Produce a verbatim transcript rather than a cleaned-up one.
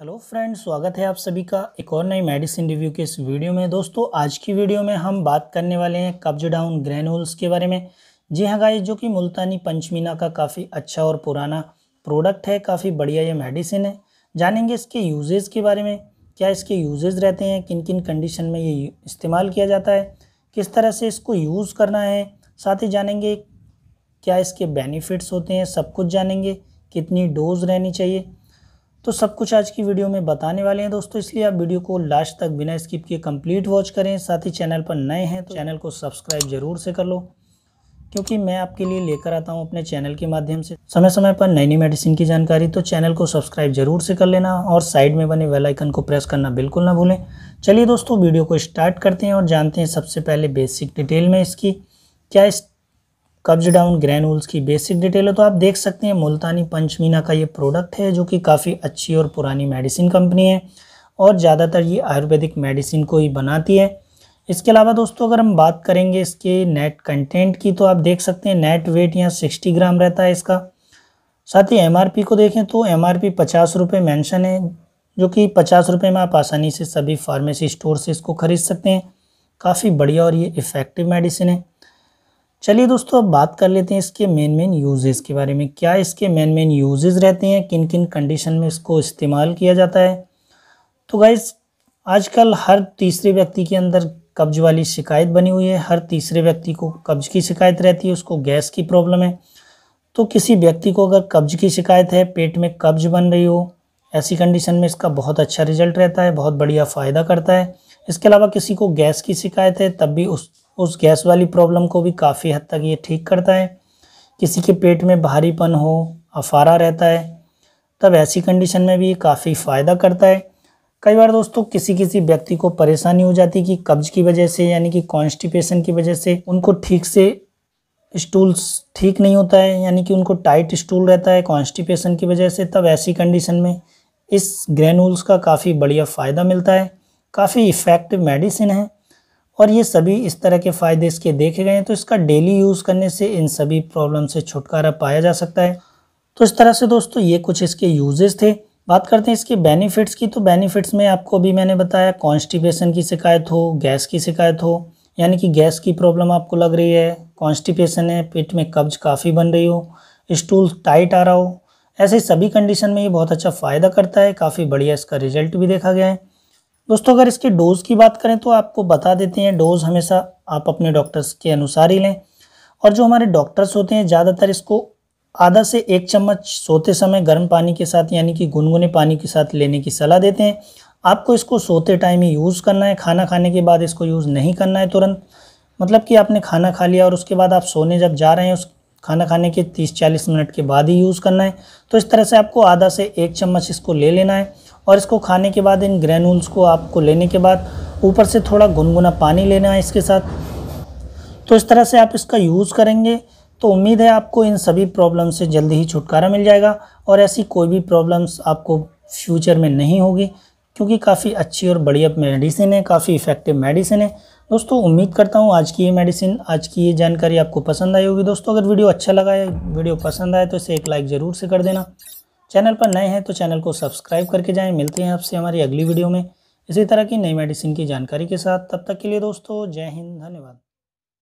Hello friends, स्वागत है आप सभी का एक और नई मेडिसिन रिव्यू के इस वीडियो में। दोस्तों आज की वीडियो में हम बात करने वाले हैं कब्ज डाउन ग्रेन्यूल्स के बारे में। जी हाँ गाइस, जो कि मुल्तानी पंचमीना का काफ़ी अच्छा और पुराना प्रोडक्ट है, काफ़ी बढ़िया ये मेडिसिन है। जानेंगे इसके यूजेज़ के बारे में, क्या इसके यूजेज़ रहते हैं, किन किन कंडीशन में ये इस्तेमाल किया जाता है, किस तरह से इसको यूज़ करना है, साथ ही जानेंगे क्या इसके बेनिफिट्स होते हैं, सब कुछ जानेंगे, कितनी डोज रहनी चाहिए, तो सब कुछ आज की वीडियो में बताने वाले हैं दोस्तों। इसलिए आप वीडियो को लास्ट तक बिना स्किप किए कंप्लीट वॉच करें। साथ ही चैनल पर नए हैं तो चैनल को सब्सक्राइब जरूर से कर लो, क्योंकि मैं आपके लिए लेकर आता हूं अपने चैनल के माध्यम से समय समय पर नई नई मेडिसिन की जानकारी। तो चैनल को सब्सक्राइब जरूर से कर लेना और साइड में बने बेल आइकन को प्रेस करना बिल्कुल ना भूलें। चलिए दोस्तों वीडियो को स्टार्ट करते हैं और जानते हैं सबसे पहले बेसिक डिटेल में इसकी, क्या इस कब्ज डाउन ग्रेन्यूल्स की बेसिक डिटेल है। तो आप देख सकते हैं मुल्तानी पंचमीना का ये प्रोडक्ट है, जो कि काफ़ी अच्छी और पुरानी मेडिसिन कंपनी है और ज़्यादातर ये आयुर्वेदिक मेडिसिन को ही बनाती है। इसके अलावा दोस्तों अगर हम बात करेंगे इसके नेट कंटेंट की, तो आप देख सकते हैं नेट वेट यहाँ सिक्सटी ग्राम रहता है इसका। साथ ही एम आर पी को देखें तो एम आर पी पचास रुपये मैंशन है, जो कि पचास रुपये में आप आसानी से सभी फार्मेसी स्टोर से इसको ख़रीद सकते हैं। काफ़ी बढ़िया और ये इफ़ेक्टिव मेडिसिन है। चलिए दोस्तों अब बात कर लेते हैं इसके मेन मेन यूजेस के बारे में, क्या इसके मेन मेन यूजेस रहते हैं, किन किन कंडीशन में इसको इस्तेमाल किया जाता है। तो गाइस आजकल हर तीसरे व्यक्ति के अंदर कब्ज वाली शिकायत बनी हुई है, हर तीसरे व्यक्ति को कब्ज की शिकायत रहती है, उसको गैस की प्रॉब्लम है। तो किसी व्यक्ति को अगर कब्ज की शिकायत है, पेट में कब्ज बन रही हो, ऐसी कंडीशन में इसका बहुत अच्छा रिजल्ट रहता है, बहुत बढ़िया फ़ायदा करता है। इसके अलावा किसी को गैस की शिकायत है तब भी उस उस गैस वाली प्रॉब्लम को भी काफ़ी हद तक ये ठीक करता है। किसी के पेट में भारीपन हो, अफारा रहता है, तब ऐसी कंडीशन में भी ये काफ़ी फ़ायदा करता है। कई बार दोस्तों किसी किसी व्यक्ति को परेशानी हो जाती कि कब्ज की वजह से, यानी कि कॉन्स्टिपेशन की वजह से उनको ठीक से स्टूल ठीक नहीं होता है, यानी कि उनको टाइट स्टूल रहता है कॉन्स्टिपेशन की वजह से, तब ऐसी कंडीशन में इस ग्रेन्यूल्स का काफ़ी बढ़िया फ़ायदा मिलता है। काफ़ी इफ़ेक्टिव मेडिसिन है और ये सभी इस तरह के फ़ायदे इसके देखे गए हैं। तो इसका डेली यूज़ करने से इन सभी प्रॉब्लम से छुटकारा पाया जा सकता है। तो इस तरह से दोस्तों ये कुछ इसके यूजेस थे। बात करते हैं इसके बेनिफिट्स की। तो बेनिफिट्स में आपको भी मैंने बताया, कॉन्स्टिपेशन की शिकायत हो, गैस की शिकायत हो, यानी कि गैस की प्रॉब्लम आपको लग रही है, कॉन्स्टिपेशन है, पेट में कब्ज काफ़ी बन रही हो, स्टूल टाइट आ रहा हो, ऐसे सभी कंडीशन में ये बहुत अच्छा फ़ायदा करता है। काफ़ी बढ़िया इसका रिजल्ट भी देखा गया है। दोस्तों अगर इसके डोज़ की बात करें तो आपको बता देते हैं, डोज़ हमेशा आप अपने डॉक्टर्स के अनुसार ही लें। और जो हमारे डॉक्टर्स होते हैं ज़्यादातर इसको आधा से एक चम्मच सोते समय गर्म पानी के साथ, यानी कि गुनगुने पानी के साथ लेने की सलाह देते हैं। आपको इसको सोते टाइम ही यूज़ करना है, खाना खाने के बाद इसको यूज़ नहीं करना है तुरंत। मतलब कि आपने खाना खा लिया और उसके बाद आप सोने जब जा रहे हैं, उस खाना खाने के तीस चालीस मिनट के बाद ही यूज़ करना है। तो इस तरह से आपको आधा से एक चम्मच इसको ले लेना है और इसको खाने के बाद, इन ग्रेन्यूल्स को आपको लेने के बाद ऊपर से थोड़ा गुनगुना पानी लेना है इसके साथ। तो इस तरह से आप इसका यूज़ करेंगे तो उम्मीद है आपको इन सभी प्रॉब्लम से जल्दी ही छुटकारा मिल जाएगा और ऐसी कोई भी प्रॉब्लम्स आपको फ्यूचर में नहीं होगी, क्योंकि काफ़ी अच्छी और बढ़िया मेडिसिन है, काफ़ी इफ़ेक्टिव मेडिसिन है। दोस्तों उम्मीद करता हूँ आज की ये मेडिसिन, आज की ये जानकारी आपको पसंद आई होगी। दोस्तों अगर वीडियो अच्छा लगा है, वीडियो पसंद आए तो इसे एक लाइक ज़रूर से कर देना। चैनल पर नए हैं तो चैनल को सब्सक्राइब करके जाएं। मिलते हैं आपसे हमारी अगली वीडियो में इसी तरह की नई मेडिसिन की जानकारी के साथ। तब तक के लिए दोस्तों जय हिंद, धन्यवाद।